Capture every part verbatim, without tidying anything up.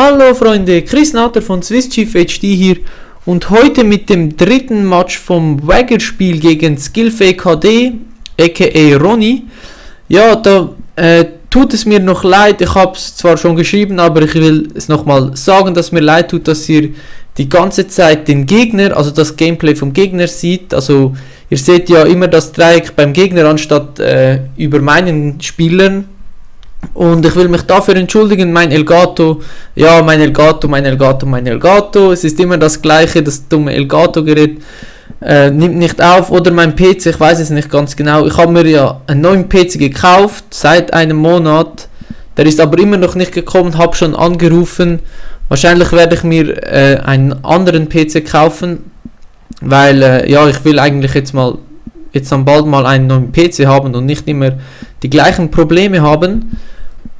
Hallo Freunde, Chris Nauter von SwissChiefHD hier und heute mit dem dritten Match vom Wagger Spiel gegen Skillfake H D, aka Ronny. Ja, da äh, tut es mir noch leid, ich habe es zwar schon geschrieben, aber ich will es nochmal sagen, dass mir leid tut, dass ihr die ganze Zeit den Gegner, also das Gameplay vom Gegner seht. Also ihr seht ja immer das Dreieck beim Gegner anstatt äh, über meinen Spielern. Und ich will mich dafür entschuldigen, mein Elgato, ja mein Elgato, mein Elgato, mein Elgato, es ist immer das gleiche, das dumme Elgato-Gerät äh, nimmt nicht auf, oder mein P C, ich weiß es nicht ganz genau, ich habe mir ja einen neuen P C gekauft, seit einem Monat, der ist aber immer noch nicht gekommen, habe schon angerufen, wahrscheinlich werde ich mir äh, einen anderen P C kaufen, weil äh, ja ich will eigentlich jetzt mal, jetzt dann bald mal einen neuen P C haben und nicht immer die gleichen Probleme haben.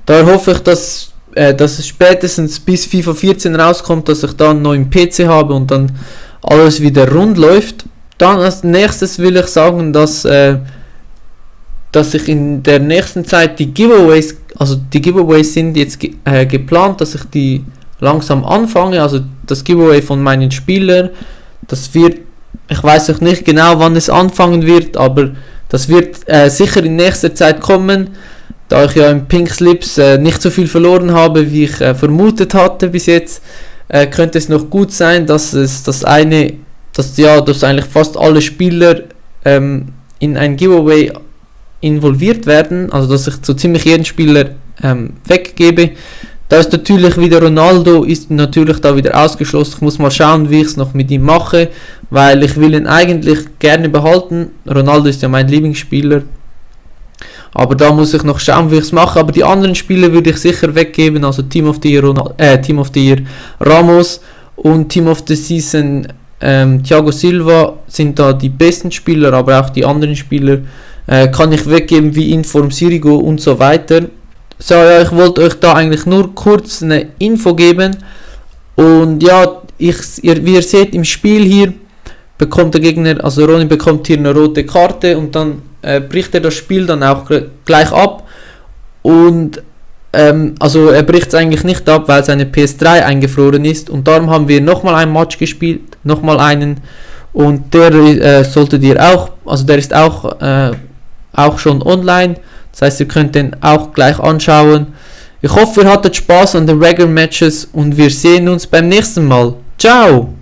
Da hoffe ich, dass, äh, dass es spätestens bis FIFA vierzehn rauskommt, dass ich da einen neuen P C habe und dann alles wieder rund läuft. Dann als nächstes will ich sagen, dass, äh, dass ich in der nächsten Zeit die Giveaways, also die Giveaways sind jetzt ge äh, geplant, dass ich die langsam anfange, also das Giveaway von meinen Spielern, das wird, ich weiß noch nicht genau, wann es anfangen wird, aber das wird äh, sicher in nächster Zeit kommen, da ich ja im Pink Slips äh, nicht so viel verloren habe, wie ich äh, vermutet hatte bis jetzt, äh, könnte es noch gut sein, dass es das eine, dass ja, dass eigentlich fast alle Spieler ähm, in ein Giveaway involviert werden, also dass ich so ziemlich jeden Spieler ähm, weggebe. Da ist natürlich wieder Ronaldo, ist natürlich da wieder ausgeschlossen. Ich muss mal schauen, wie ich es noch mit ihm mache, weil ich will ihn eigentlich gerne behalten. Ronaldo ist ja mein Lieblingsspieler. Aber da muss ich noch schauen, wie ich es mache. Aber die anderen Spieler würde ich sicher weggeben. Also Team of the Year, Ronaldo, äh, Team of the Year Ramos und Team of the Season ähm, Thiago Silva sind da die besten Spieler, aber auch die anderen Spieler äh, kann ich weggeben wie Inform Sirigo und so weiter. So, ja, ich wollte euch da eigentlich nur kurz eine Info geben und ja, ich, ihr, wie ihr seht im Spiel hier, bekommt der Gegner, also Ronny bekommt hier eine rote Karte und dann äh, bricht er das Spiel dann auch gleich ab und ähm, also er bricht es eigentlich nicht ab, weil seine P S drei eingefroren ist und darum haben wir nochmal ein Match gespielt, nochmal einen und der äh, solltet ihr auch, also der ist auch, äh, auch schon online. Das heißt, ihr könnt den auch gleich anschauen. Ich hoffe, ihr hattet Spaß an den Wagger Matches und wir sehen uns beim nächsten Mal. Ciao!